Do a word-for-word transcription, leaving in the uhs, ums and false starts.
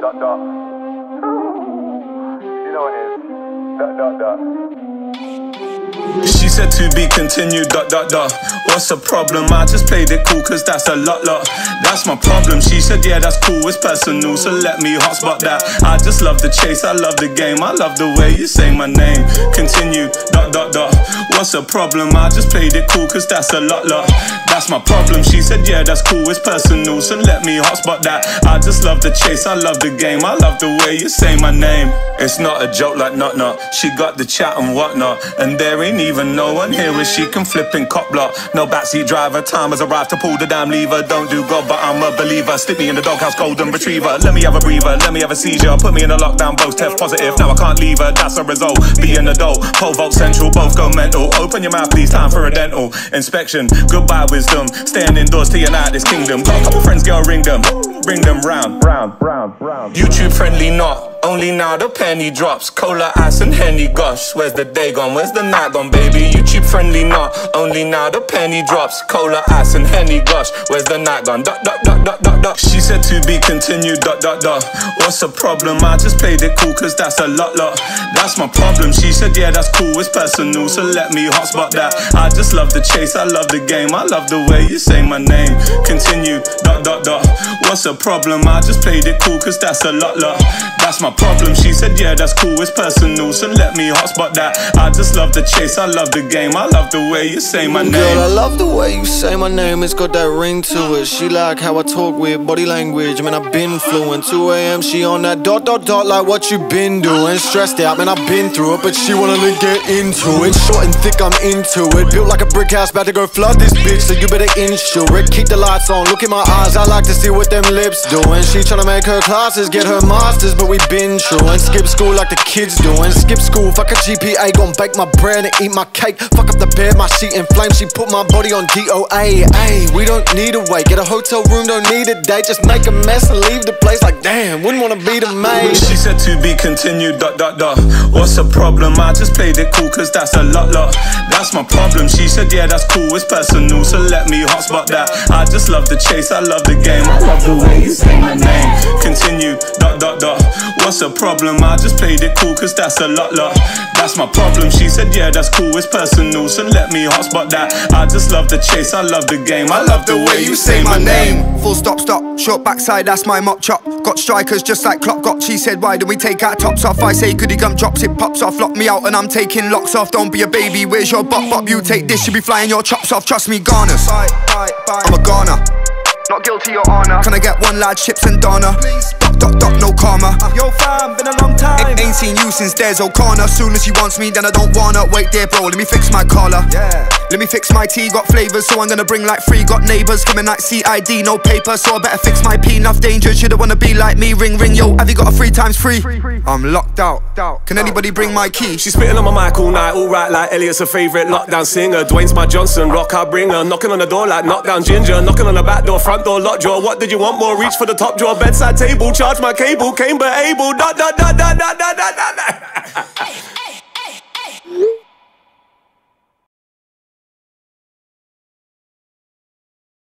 dot dot. You know it is. Dot dot dot. She said to be continued dot dot dot. What's the problem? I just played it cool cause that's a lot lot. That's my problem. She said yeah that's cool, it's personal, so let me hotspot that. I just love the chase, I love the game, I love the way you say my name. Continue dot dot dot. What's the problem? I just played it cool cause that's a lot lot. That's my problem. She said yeah that's cool, it's personal, so let me hotspot that. I just love the chase, I love the game, I love the way you say my name. It's not a joke like not not. She got the chat and whatnot, and there ain't even no one here where she can flip and cop block. No backseat driver, time has arrived to pull the damn lever. Don't do God but I'm a believer. Stick me in the doghouse, golden retriever. Let me have a breather, let me have a seizure. Put me in a lockdown, both test positive. Now I can't leave her, that's a result. Be an adult, pole vault central, both go mental. Open your mouth please, time for a dental inspection. Goodbye wisdom, staying indoors till you're out this kingdom. Got a couple friends, girl, ring them. Bring them round, round, round, round. YouTube friendly not, only now the penny drops. Cola, ice and Henny, gosh, where's the day gone, where's the night gone, baby? YouTube friendly not, only now the penny drops. Cola, ice and Henny, gosh, where's the night gone, dot, dot, dot, dot, dot, dot. She said to be continued, dot, dot, dot. What's the problem? I just played it cool cause that's a lot, lot. That's my problem. She said yeah that's cool, it's personal, so let me hotspot that. I just love the chase, I love the game, I love the way you say my name. Continue, dot, dot, dot. What's the problem? I just played it cool cause that's a lot lot. That's my problem. She said yeah that's cool, it's personal, so let me hotspot that. I just love the chase, I love the game, I love the way you say my name. Girl, I love the way you say my name, it's got that ring to it. She like how I talk with body language, man I've been fluent. Two A M she on that dot dot dot, like what you been doing? Stressed out, man I've been through it, but she wanted to get into it. Short and thick, I'm into it. Built like a brick house, about to go flood this bitch, so you better insure it. Keep the lights on, look in my eyes, I like to see what them lips doing. She tryna make her classes, get her masters, but we been true and skip school like the kids doing. Skip school, fuck a G P A, gon' bake my bread and eat my cake. Fuck up the bed, my sheet in flames. She put my body on D O A. Ayy, we don't need a wait. Get a hotel room, don't need a date. Just make a mess and leave the place. Like damn, wouldn't wanna be the maid. She said to be continued, dot dot dot. What's the problem? I just played it cool cause that's a lot lot. That's my problem. She said yeah that's cool, it's personal, so let me hotspot that. I just love the chase, I love the game, I love the way you say my name. Continue, dot dot dot. What's the problem? I just played it cool cause that's a lot lot. That's my problem. She said yeah that's cool, it's personal, so let me hotspot that. I just love the chase, I love the game, I love the way you say my name. Full stop stop, short backside, that's my mop chop. Got strikers just like Klopp got. She said why don't we take our tops off? I say goody gum drops, it pops off. Lock me out and I'm taking locks off. Don't be a baby, where's your bop bop? You take this, you be flying your chops off. Trust me, Ghana's I'm a Ghana, not guilty, your honor. Can I get one lad, chips and Donna? Please. Dot, dot, dot, no karma. Uh, yo fam, been a long time. A ain't seen you since there's O'Connor. Soon as she wants me, then I don't wanna. Wait there bro, let me fix my collar. Yeah. Let me fix my tea, got flavours, so I'm gonna bring like three. Got neighbours, coming like C I D, no paper, so I better fix my P. Enough danger, you don't wanna be like me. Ring, ring, yo, have you got a three times free? I'm locked out. Can anybody bring my key? She's spitting on my mic all night, alright, like Elliot's a favourite lockdown singer. Dwayne's my Johnson, rock I bring her. Knocking on the door like knockdown ginger. Knocking on the back door, front door, lock jaw. What did you want more? Reach for the top drawer, bedside table, charge my cable, came but able. Dot dot dot dot dot dot dot.